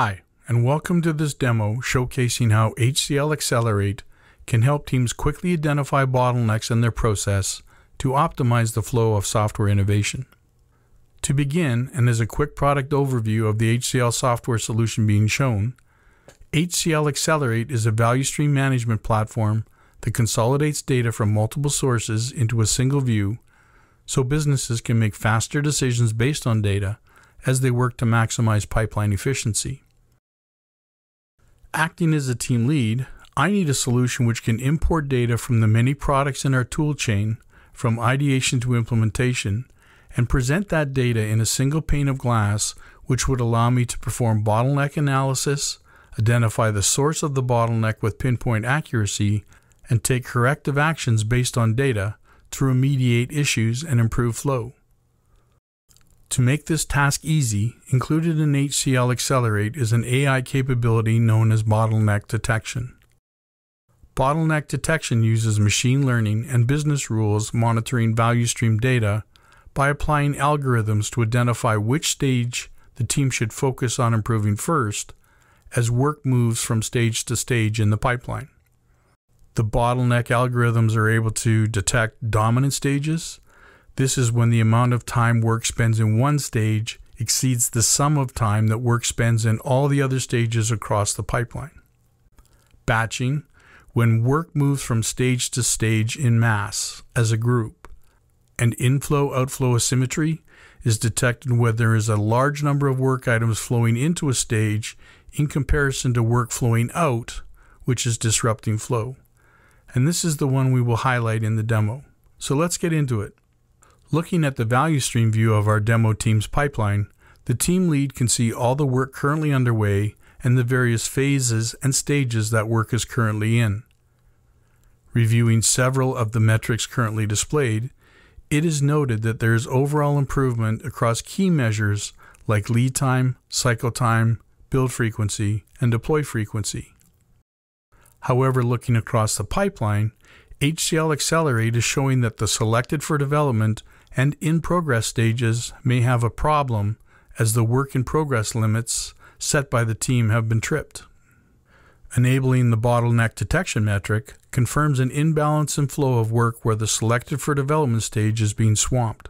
Hi, and welcome to this demo showcasing how HCL Accelerate can help teams quickly identify bottlenecks in their process to optimize the flow of software innovation. To begin, and as a quick product overview of the HCL software solution being shown, HCL Accelerate is a value stream management platform that consolidates data from multiple sources into a single view so businesses can make faster decisions based on data as they work to maximize pipeline efficiency. Acting as a team lead, I need a solution which can import data from the many products in our tool chain from ideation to implementation and present that data in a single pane of glass, which would allow me to perform bottleneck analysis, identify the source of the bottleneck with pinpoint accuracy, and take corrective actions based on data to remediate issues and improve flow. To make this task easy, included in HCL Accelerate is an AI capability known as bottleneck detection. Bottleneck detection uses machine learning and business rules monitoring value stream data by applying algorithms to identify which stage the team should focus on improving first as work moves from stage to stage in the pipeline. The bottleneck algorithms are able to detect dominant stages. This is when the amount of time work spends in one stage exceeds the sum of time that work spends in all the other stages across the pipeline. Batching, when work moves from stage to stage in mass as a group. And inflow-outflow asymmetry is detected when there is a large number of work items flowing into a stage in comparison to work flowing out, which is disrupting flow. And this is the one we will highlight in the demo. So let's get into it. Looking at the value stream view of our demo team's pipeline, the team lead can see all the work currently underway and the various phases and stages that work is currently in. Reviewing several of the metrics currently displayed, it is noted that there is overall improvement across key measures like lead time, cycle time, build frequency, and deploy frequency. However, looking across the pipeline, HCL Accelerate is showing that the selected for development and in-progress stages may have a problem as the work-in-progress limits set by the team have been tripped. Enabling the bottleneck detection metric confirms an imbalance in flow of work where the selected for development stage is being swamped.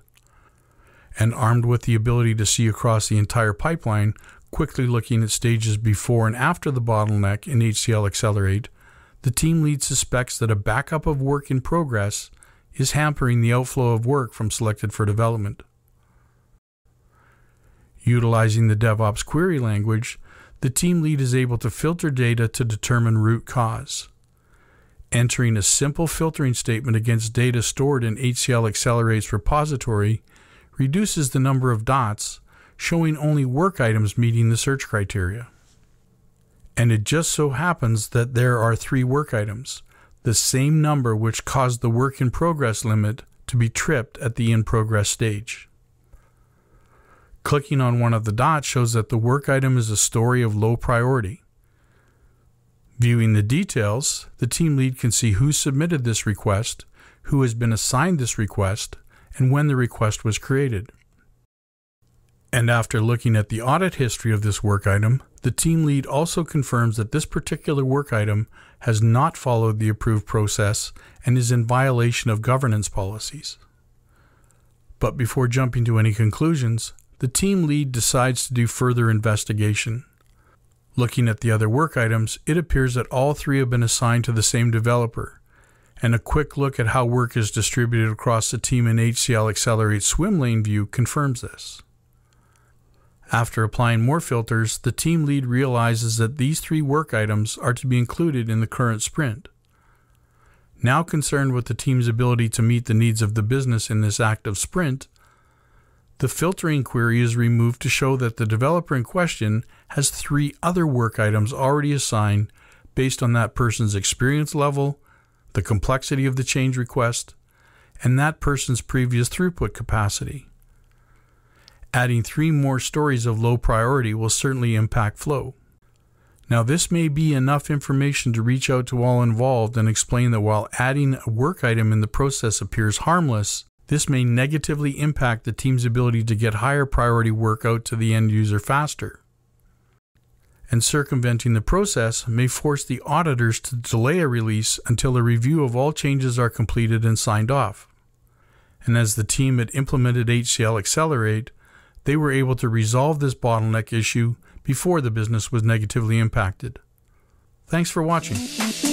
And armed with the ability to see across the entire pipeline, quickly looking at stages before and after the bottleneck in HCL Accelerate, the team lead suspects that a backup of work in progress is hampering the outflow of work from selected for development. Utilizing the DevOps query language, the team lead is able to filter data to determine root cause. Entering a simple filtering statement against data stored in HCL Accelerate's repository reduces the number of dots, showing only work items meeting the search criteria. And it just so happens that there are 3 work items, the same number which caused the work in progress limit to be tripped at the in progress stage. Clicking on one of the dots shows that the work item is a story of low priority. Viewing the details, the team lead can see who submitted this request, who has been assigned this request, and when the request was created. And after looking at the audit history of this work item, the team lead also confirms that this particular work item has not followed the approved process and is in violation of governance policies. But before jumping to any conclusions, the team lead decides to do further investigation. Looking at the other work items, it appears that all 3 have been assigned to the same developer, and a quick look at how work is distributed across the team in HCL Accelerate's swim lane view confirms this. After applying more filters, the team lead realizes that these 3 work items are to be included in the current sprint. Now concerned with the team's ability to meet the needs of the business in this active sprint, the filtering query is removed to show that the developer in question has 3 other work items already assigned based on that person's experience level, the complexity of the change request, and that person's previous throughput capacity. Adding 3 more stories of low priority will certainly impact flow. Now, this may be enough information to reach out to all involved and explain that while adding a work item in the process appears harmless, this may negatively impact the team's ability to get higher priority work out to the end user faster. and circumventing the process may force the auditors to delay a release until a review of all changes are completed and signed off. And as the team had implemented HCL Accelerate, they were able to resolve this bottleneck issue before the business was negatively impacted. Thanks for watching.